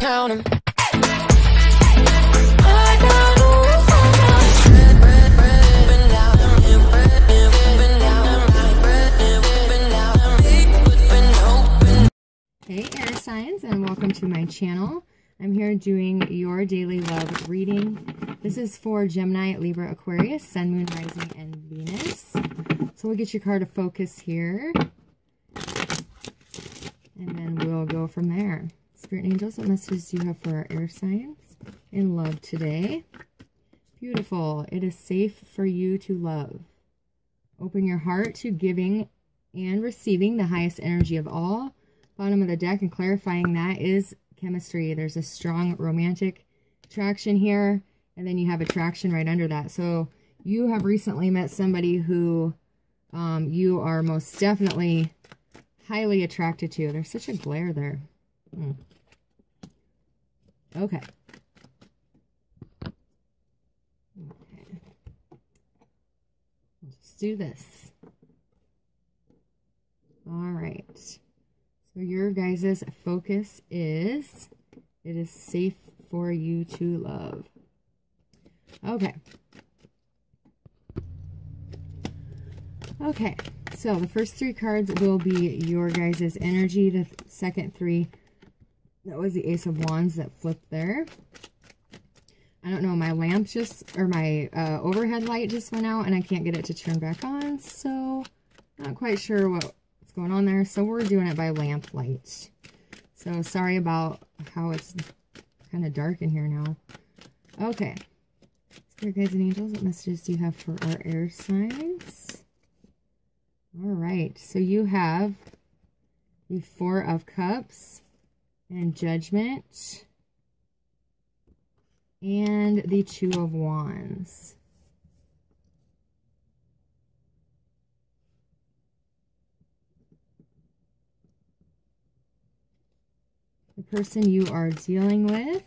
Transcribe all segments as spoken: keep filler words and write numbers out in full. I count them. Hey air signs, and welcome to my channel. I'm here doing your daily love reading. This is for Gemini, Libra, Aquarius, Sun, Moon, Rising, and Venus. So we'll get your card to focus here, and then we'll go from there. Spirit angels, what messages do you have for our air signs in love today? Beautiful. It is safe for you to love. Open your heart to giving and receiving the highest energy of all. Bottom of the deck, and clarifying that, is chemistry. There's a strong romantic attraction here, and then you have attraction right under that. So you have recently met somebody who um, you are most definitely highly attracted to. There's such a glare there. Hmm. Okay. Okay. Let's do this. All right. Your guys' focus is, it is safe for you to love. Okay. Okay, so the first three cards will be your guys' energy. The second three, that was the Ace of Wands that flipped there. I don't know, my lamp just, or my uh, overhead light just went out, and I can't get it to turn back on, so not quite sure what going on there. So we're doing it by lamp light. So sorry about how it's kind of dark in here now. Okay. Spirit guides and angels, what messages do you have for our air signs? All right. So you have the Four of Cups and Judgment and the Two of Wands. The person you are dealing with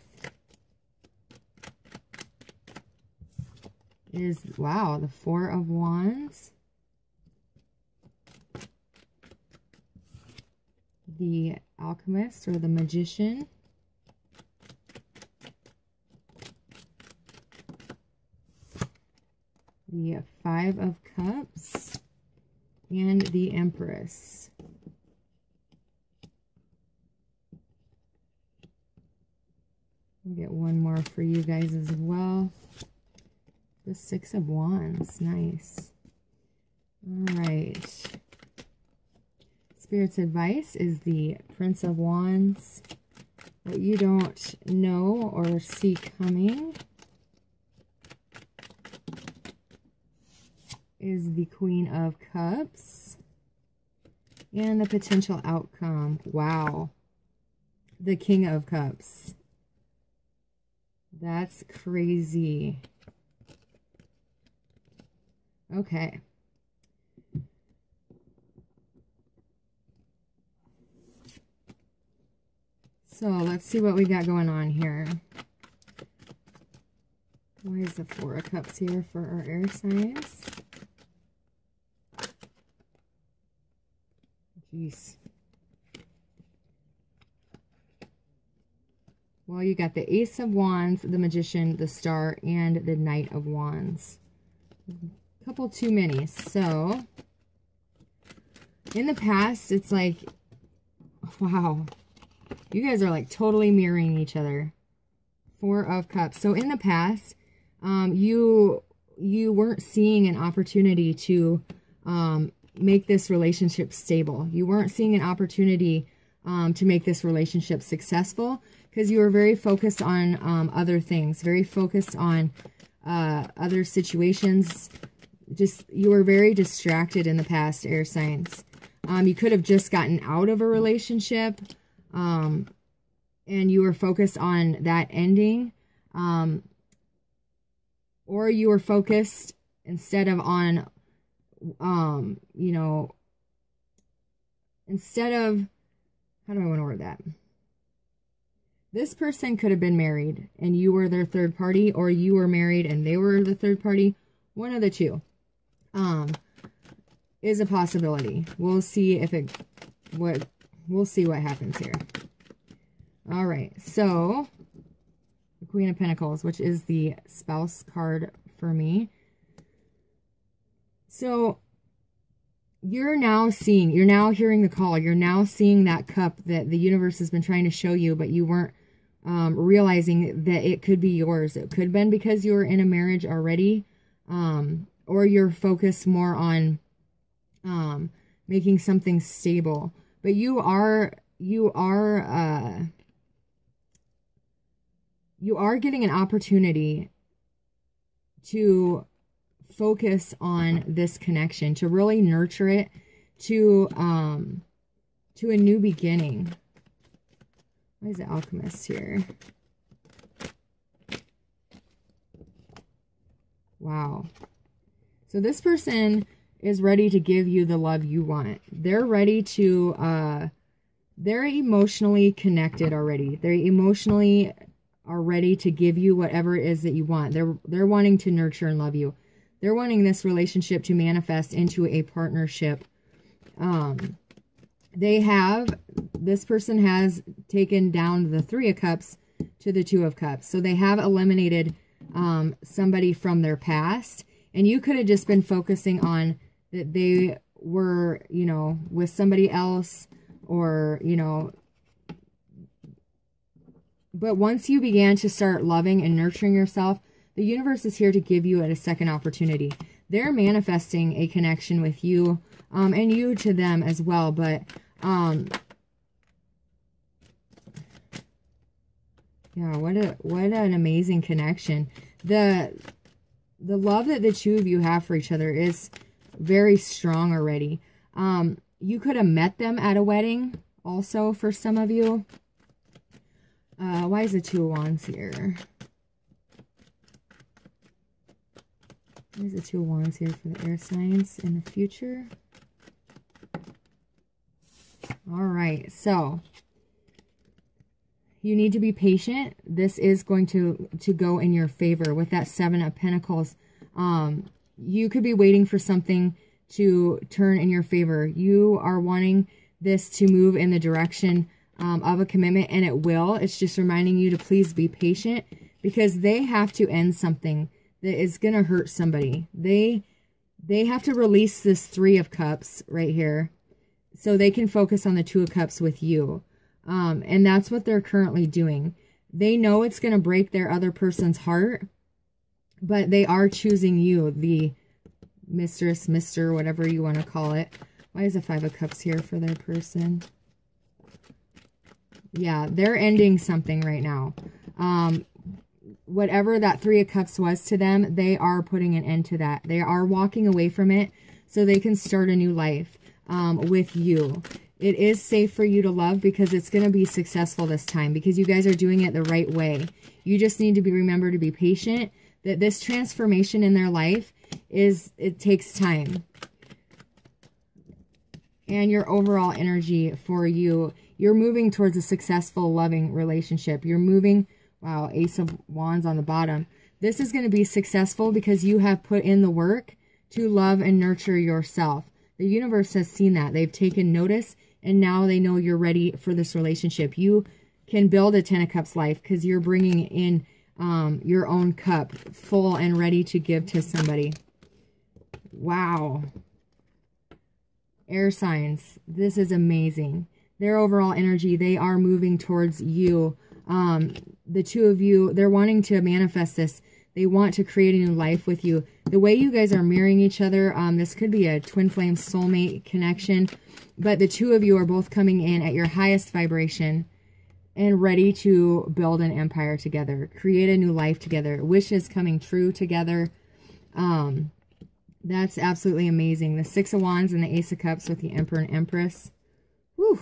is, wow, the Four of Wands, the Alchemist or the Magician, the Five of Cups, and the Empress. We'll get one more for you guys as well. The Six of Wands. Nice. All right. Spirit's advice is the Prince of Wands. What you don't know or see coming is the Queen of Cups and the potential outcome. Wow. The King of Cups. That's crazy. Okay. So let's see what we got going on here. Why is the Four of Cups here for our air signs? Jeez. Well, you got the Ace of Wands, the Magician, the Star, and the Knight of Wands. A couple too many. So, in the past, it's like, wow, you guys are like totally mirroring each other. Four of Cups. So, in the past, um, you, you weren't seeing an opportunity to um, make this relationship stable. You weren't seeing an opportunity um, to make this relationship successful, because you were very focused on um, other things, very focused on uh, other situations. Just, you were very distracted in the past, air signs. Um, you could have just gotten out of a relationship, um, and you were focused on that ending. Um, or you were focused instead of on, um, you know, instead of, how do I want to word that? This person could have been married and you were their third party, or you were married and they were the third party. One of the two um, is a possibility. We'll see if it, what, we'll see what happens here. All right, so the Queen of Pentacles, which is the spouse card for me. So you're now seeing, you're now hearing the call. You're now seeing that cup that the universe has been trying to show you, but you weren't um, realizing that it could be yours. It could have been because you were in a marriage already, um, or you're focused more on um, making something stable. But you are, you are, uh, you are getting an opportunity to focus on this connection, to really nurture it, to um to a new beginning. Why is the Alchemist here? Wow. So this person is ready to give you the love you want. They're ready to uh they're emotionally connected already. They emotionally are ready to give you whatever it is that you want. They're they're wanting to nurture and love you. They're wanting this relationship to manifest into a partnership. Um, they have, this person has taken down the Three of Cups to the Two of Cups. So they have eliminated um, somebody from their past. And you could have just been focusing on that they were, you know, with somebody else or, you know. But once you began to start loving and nurturing yourself, the universe is here to give you a second opportunity. They're manifesting a connection with you um, and you to them as well. But, um, yeah, what a, what an amazing connection. The, the love that the two of you have for each other is very strong already. Um, you could have met them at a wedding also for some of you. Uh, why is the Two of Wands here? There's the Two of Wands here for the air signs in the future. All right, so you need to be patient. This is going to, to go in your favor with that Seven of Pentacles. Um, you could be waiting for something to turn in your favor. You are wanting this to move in the direction um, of a commitment, and it will. It's just reminding you to please be patient because they have to end something that is going to hurt somebody. They they have to release this Three of Cups right here so they can focus on the Two of Cups with you. Um, and that's what they're currently doing. They know it's going to break their other person's heart, but they are choosing you, the mistress, mister, whatever you want to call it. Why is the Five of Cups here for their person? Yeah, they're ending something right now. Um... Whatever that Three of Cups was to them, they are putting an end to that. They are walking away from it so they can start a new life um, with you. It is safe for you to love because it's going to be successful this time because you guys are doing it the right way. You just need to be remember to be patient, that this transformation in their life is, it takes time. And your overall energy for you, you're moving towards a successful, loving relationship. You're moving... Wow, Ace of Wands on the bottom. This is going to be successful because you have put in the work to love and nurture yourself. The universe has seen that. They've taken notice, and now they know you're ready for this relationship. You can build a Ten of Cups life because you're bringing in um, your own cup full and ready to give to somebody. Wow. Air signs. This is amazing. Their overall energy, they are moving towards you. Um, the two of you, they're wanting to manifest this. They want to create a new life with you. The way you guys are mirroring each other, um, this could be a twin flame soulmate connection, but the two of you are both coming in at your highest vibration and ready to build an empire together, create a new life together, wishes coming true together. Um, that's absolutely amazing. The Six of Wands and the Ace of Cups with the Emperor and Empress. Whew.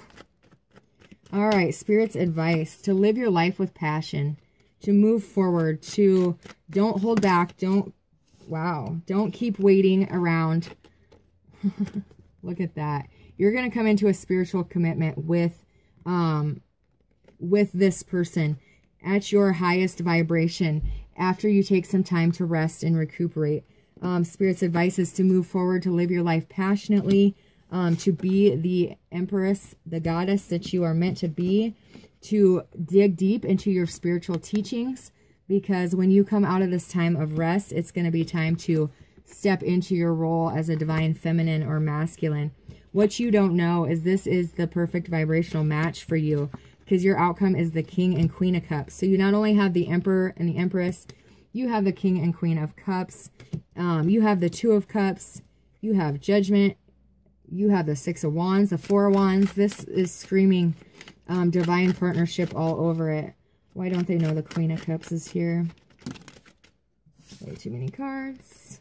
All right, Spirit's advice, to live your life with passion, to move forward, to don't hold back, don't, wow, don't keep waiting around. Look at that. You're going to come into a spiritual commitment with, um, with this person at your highest vibration after you take some time to rest and recuperate. Um, Spirit's advice is to move forward, to live your life passionately, Um, to be the empress, the goddess that you are meant to be, to dig deep into your spiritual teachings, because when you come out of this time of rest, it's going to be time to step into your role as a divine feminine or masculine. What you don't know is this is the perfect vibrational match for you, because your outcome is the King and Queen of Cups. So you not only have the Emperor and the Empress, you have the King and Queen of Cups. Um, you have the Two of Cups. You have Judgment. You have the Six of Wands, the Four of Wands. This is screaming um, divine partnership all over it. Why don't they know the Queen of Cups is here? Way too many cards.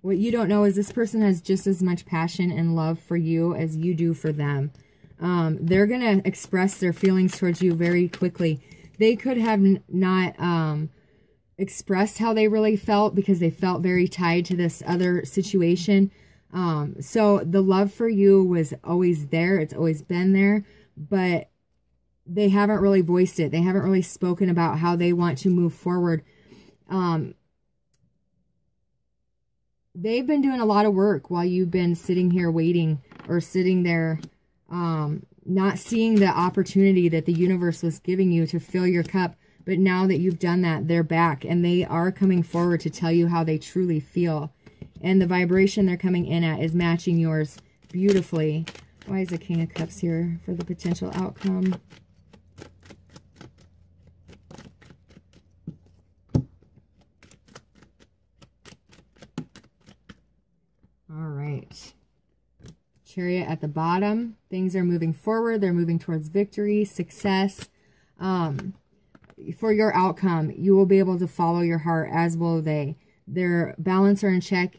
What you don't know is this person has just as much passion and love for you as you do for them. Um, they're going to express their feelings towards you very quickly. They could have n not um, expressed how they really felt because they felt very tied to this other situation. Um, so the love for you was always there. It's always been there, but they haven't really voiced it. They haven't really spoken about how they want to move forward. Um, they've been doing a lot of work while you've been sitting here waiting or sitting there Um, not seeing the opportunity that the universe was giving you to fill your cup. But now that you've done that, they're back and they are coming forward to tell you how they truly feel. And the vibration they're coming in at is matching yours beautifully. Why is the King of Cups here for the potential outcome? All right. Chariot at the bottom. Things are moving forward. They're moving towards victory, success. Um, for your outcome, you will be able to follow your heart, as will they. Their balance are in check.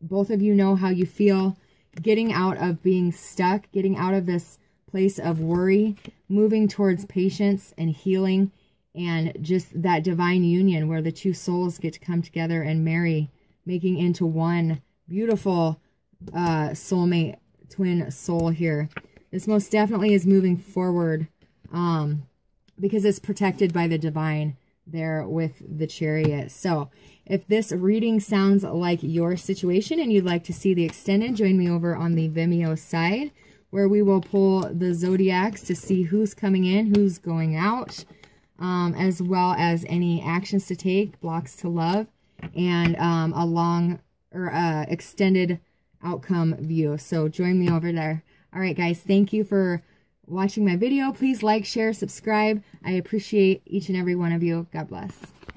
Both of you know how you feel. Getting out of being stuck, getting out of this place of worry, moving towards patience and healing, and just that divine union where the two souls get to come together and marry, making into one beautiful uh, soulmate. Twin soul here. This most definitely is moving forward um, because it's protected by the divine there with the Chariot. So if this reading sounds like your situation and you'd like to see the extended, join me over on the Vimeo side where we will pull the zodiacs to see who's coming in, who's going out, um, as well as any actions to take, blocks to love, and um, a long or uh, extended outcome view. So join me over there. All right, guys, thank you for watching my video. Please like, share, subscribe. I appreciate each and every one of you. God bless.